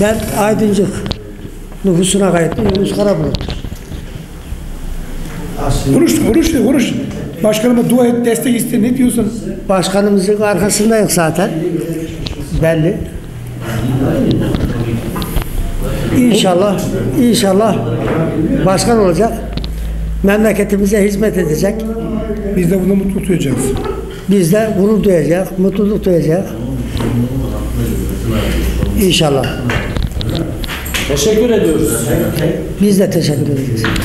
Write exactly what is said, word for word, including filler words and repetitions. Ben Aydıncık nüfusuna kayıtlı Yunus Karabulut. Konuştuk, konuştuk, konuştuk. Başkanıma dua et, destek iste, ne diyorsun? Başkanımızın arkasında yok zaten. Belli. İnşallah, inşallah başkan olacak. Memleketimize hizmet edecek. Biz de bunu mutluluk duyacağız. Biz de gurur duyacağız, mutluluk duyacağız. İnşallah. Teşekkür ediyoruz. Biz de teşekkür ederiz.